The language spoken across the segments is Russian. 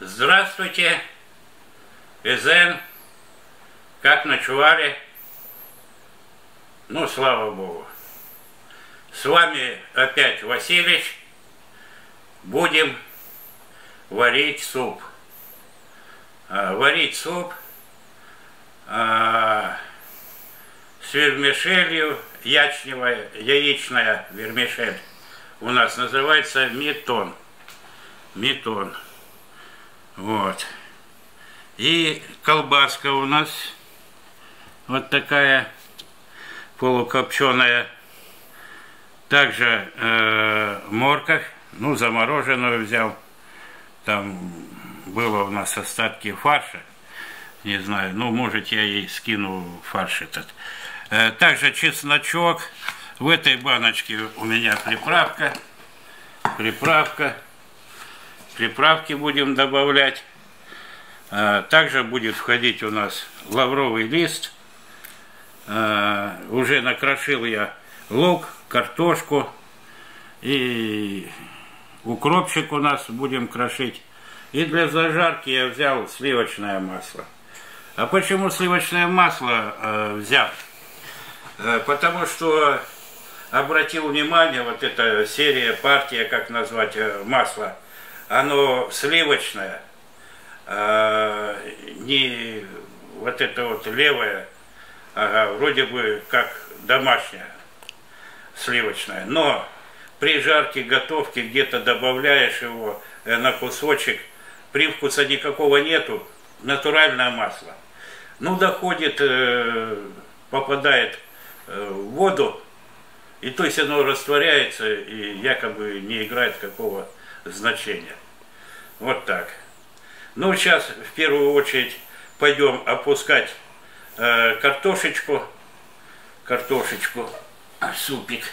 Здравствуйте, Эзен, как ночевали? Ну, слава Богу. С вами опять Василич. Будем варить суп. Варить суп с вермишелью, яичная вермишель у нас называется митон. Митон. Вот. И колбаска у нас вот такая полукопченая. Также морковь, ну, замороженную взял. Там было у нас остатки фарша. Не знаю, ну, может, я ей скину фарш этот. Также чесночок. В этой баночке у меня приправка. Приправки будем добавлять. Также будет входить у нас лавровый лист. Уже накрошил я лук, картошку и укропчик у нас будем крошить. И для зажарки я взял сливочное масло. А почему сливочное масло взял? Потому что обратил внимание, вот эта серия, партия, как назвать, масло, оно сливочное, не вот это вот левое, ага, вроде бы как домашнее сливочное, но при жарке, готовке где-то добавляешь его на кусочек, привкуса никакого нету, натуральное масло. Ну, доходит, попадает в воду, и то есть оно растворяется и якобы не играет какого значения. Вот так. Ну, сейчас в первую очередь пойдем опускать картошечку, супик.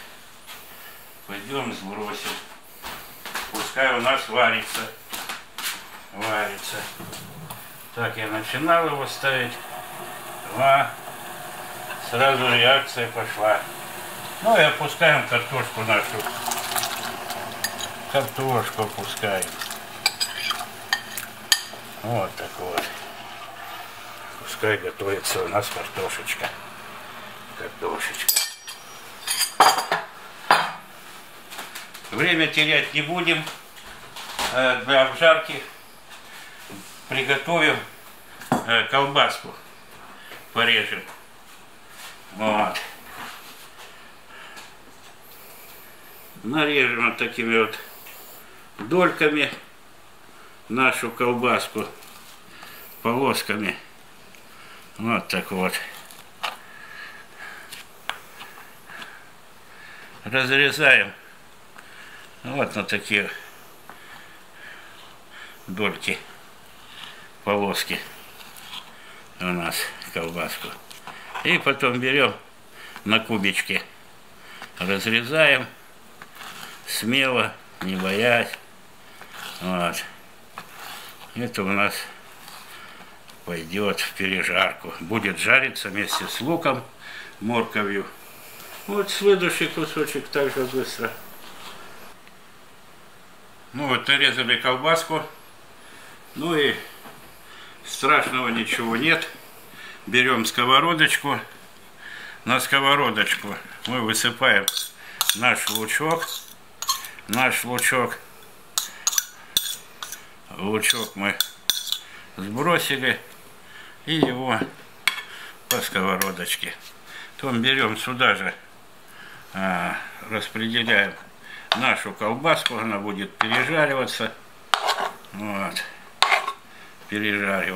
Пойдем сбросим. Пускай у нас варится. Так, я начинал его ставить. Два. Сразу реакция пошла. Ну и опускаем картошку нашу. Картошку опускаем. Вот так вот. Пускай готовится у нас картошечка. Время терять не будем. Для обжарки приготовим колбаску. Порежем. Вот. Нарежем вот такими вот дольками нашу колбаску, полосками. Вот так вот. Разрезаем вот на такие дольки, полоски у нас колбаску. И потом берем на кубички, разрезаем смело, не боясь. Вот. Это у нас пойдет в пережарку. Будет жариться вместе с луком, морковью. Вот следующий кусочек также быстро. Ну вот, нарезали колбаску. Ну и страшного ничего нет. Берем сковородочку. На сковородочку мы высыпаем наш лучок. Лучок мы сбросили. И его по сковородочке. Потом берем сюда же, распределяем нашу колбаску, она будет пережариваться. Вот. И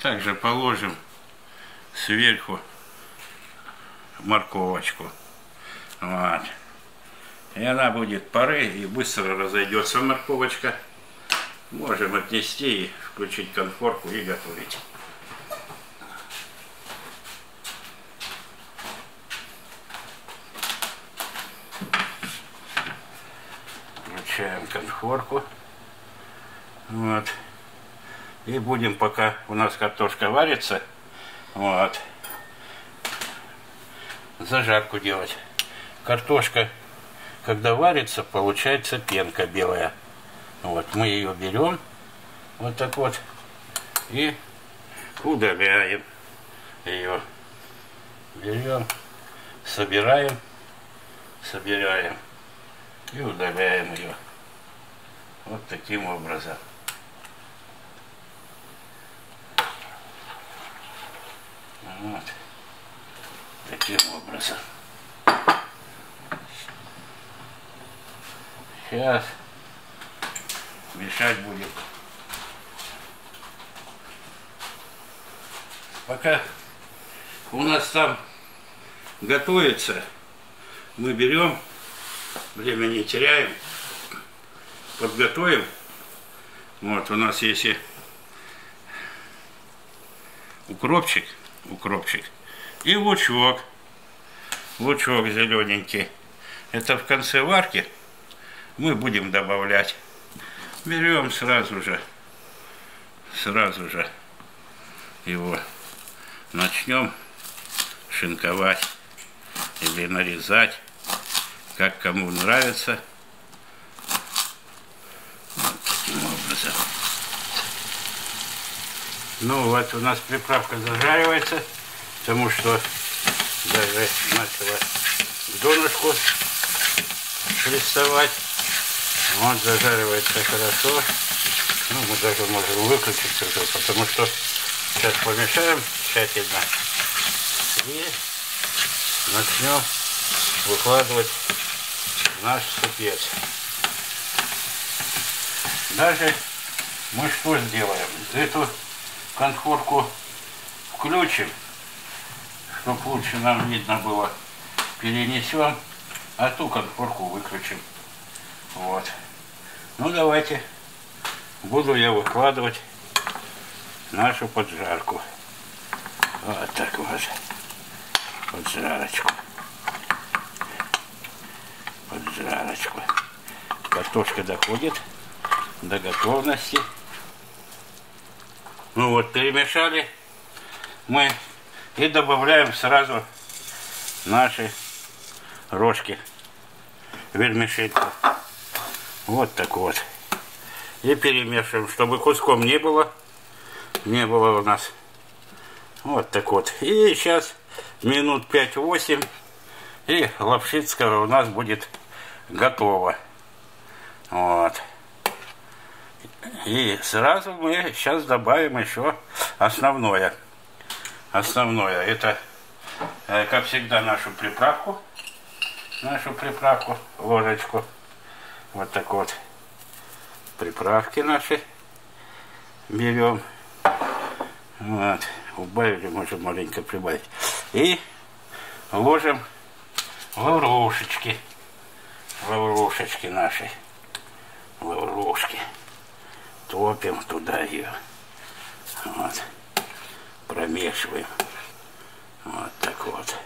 также положим сверху морковочку. Вот. И она будет пары и быстро разойдется морковочка. Можем отнести и включить конфорку и готовить. Включаем конфорку. Вот. И будем, пока у нас картошка варится, вот, зажарку делать. Картошка, когда варится, получается пенка белая. Вот, мы ее берем Вот так вот. И удаляем ее. Берем, собираем, собираем и удаляем ее. Вот таким образом. Вот. Таким образом. Сейчас мешать будем. Пока у нас там готовится, мы берем, время не теряем, подготовим. Вот у нас есть и укропчик, и лучок, зелененький. Это в конце варки мы будем добавлять. Берем сразу же его начнем шинковать или нарезать, как кому нравится. Вот таким образом. Ну вот у нас приправка зажаривается, потому что даже начала донышку шелестовать. Вот зажаривается хорошо. Ну, мы даже можем выключить уже, потому что сейчас помешаем тщательно и начнем выкладывать наш супец. Даже мы что сделаем? Эту конфорку включим, чтобы лучше нам видно было. Перенесем, а ту конфорку выключим. Вот. Ну давайте, буду я выкладывать нашу поджарку. Вот так вот. Поджарочку. Картошка доходит до готовности. Ну вот, перемешали мы и добавляем сразу наши рожки вермишельку. Вот так вот. И перемешиваем, чтобы куском не было. Не было у нас. Вот так вот. И сейчас минут 5-8 и лапшицкая у нас будет готова. Вот. И сразу мы сейчас добавим еще основное. Основное. Это, как всегда, нашу приправку. Ложечку. Вот так вот. Приправки наши берем. Вот, убавили, можем маленько прибавить. И ложим лаврушечки. Лаврушки наши. Топим туда ее. Вот. Промешиваем. Вот так вот.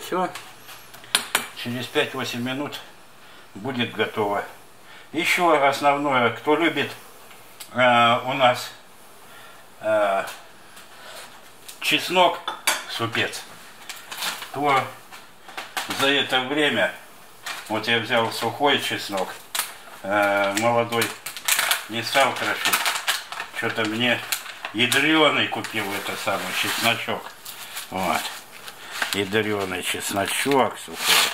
Все. Через 5-8 минут будет готово. Еще основное, кто любит у нас чеснок, супец, то за это время, вот я взял сухой чеснок, молодой не стал крошить, что-то мне ядреный купил это самый чесночок, вот, ядреный чесночок сухой,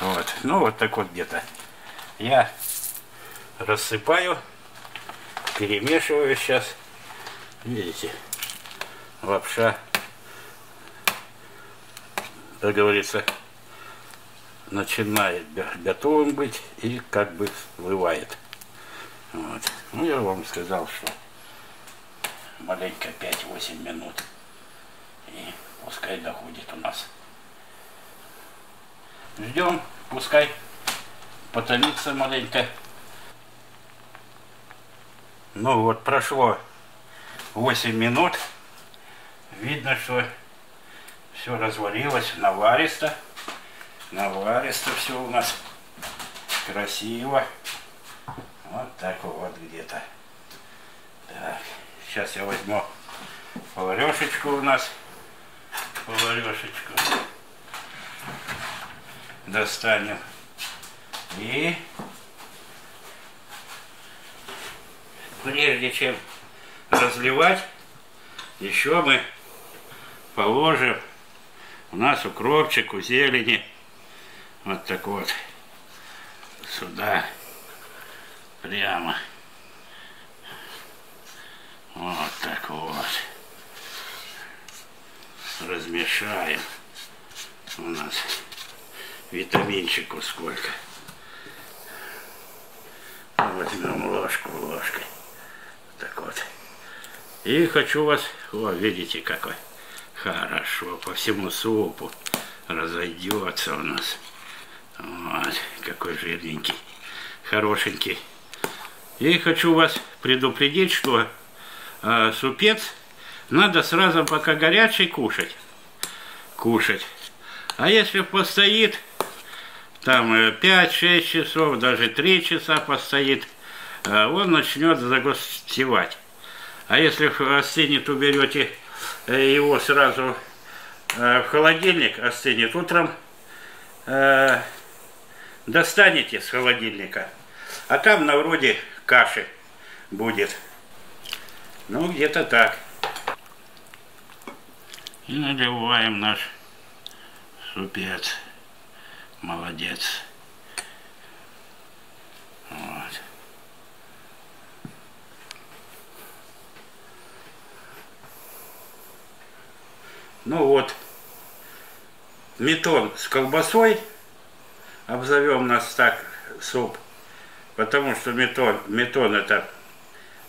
вот, ну вот так вот где-то я рассыпаю, перемешиваю сейчас. Видите, лапша, как говорится, начинает готовым быть и как бы всплывает. Вот. Ну, я вам сказал, что маленько 5-8 минут. И пускай доходит у нас. Ждем, пускай потомится маленько. Ну вот, прошло 8 минут, видно, что все разварилось, наваристо все у нас красиво, вот так вот где-то. Так, сейчас я возьму поварешечку у нас, достанем и прежде чем разливать, еще мы положим, у нас укропчик, у зелени, вот так вот, сюда, прямо, вот так вот, размешаем, у нас витаминчику сколько, возьмем ложку ложкой, так вот. И хочу вас, о, видите, какой хорошо, по всему супу разойдется у нас. Вот, какой жирненький, хорошенький. И хочу вас предупредить, что супец надо сразу, пока горячий, кушать. А если постоит, там 5-6 часов, даже 3 часа постоит, он начнет загустевать. А если остынет, уберете его сразу в холодильник, остынет утром, достанете с холодильника, а там на вроде каши будет. Ну, где-то так. И наливаем наш супец. Молодец. Вот. Ну вот, митон с колбасой, обзовем нас так суп, потому что митон это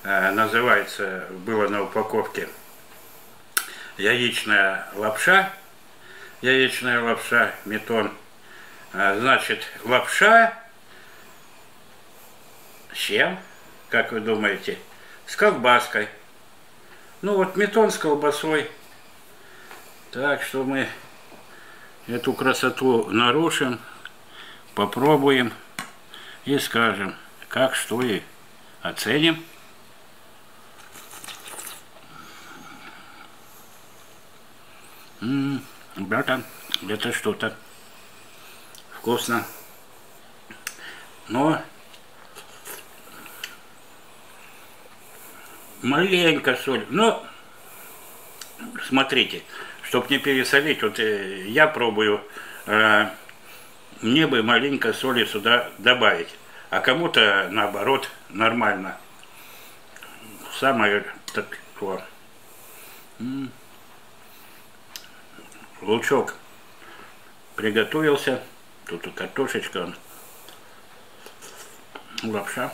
называется, было на упаковке, яичная лапша, митон, значит, лапша с чем, как вы думаете, с колбаской, ну вот митон с колбасой. Так что мы эту красоту нарушим, попробуем и скажем, как, что и оценим. Ребята, это что-то вкусно. Но маленько соль. Но смотрите, чтобы не пересолить, вот я пробую, мне бы маленько соли сюда добавить, а кому-то наоборот нормально. Самое такое. Лучок приготовился, тут и картошечка, лапша.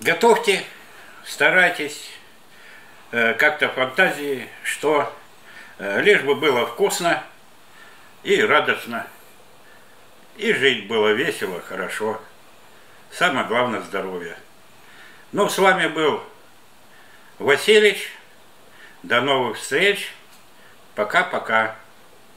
Готовьте. Старайтесь, как-то фантазии, что лишь бы было вкусно и радостно, и жить было весело, хорошо. Самое главное – здоровье. Ну, с вами был Василич. До новых встреч. Пока-пока.